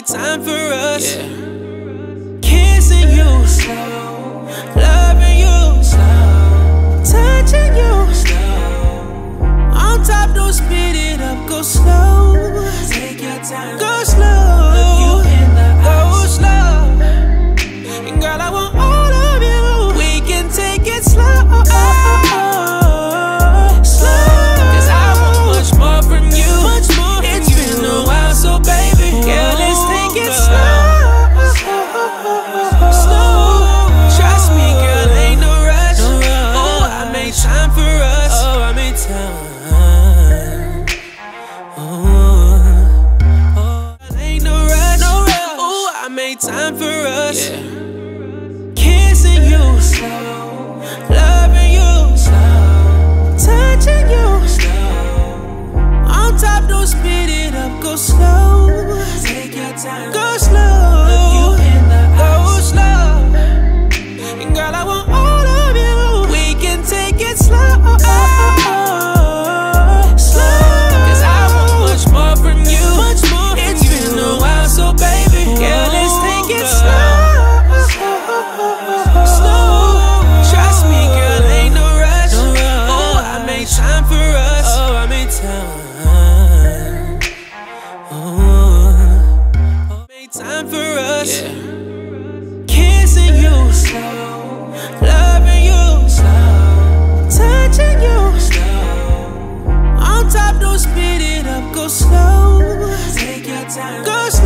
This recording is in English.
make time for us. Yeah. Kissing you slow, loving you slow, touching you slow. On top, don't speed it up, go slow. Take your time, go slow. Look you in the eyes, go slow. And girl, I want all of you. We can take it slow. Time for us. Yeah. Kissing you slow, loving you slow, touching you slow. On top, don't speed it up, go slow. Take your time, go slow. Look you in the eyes, go slow. And girl, I want all of you. We can take it slow. Time for us. Yeah. Kissing you slow, loving you slow, touching you slow. On top, don't speed it up, go slow. Take your time, go slow.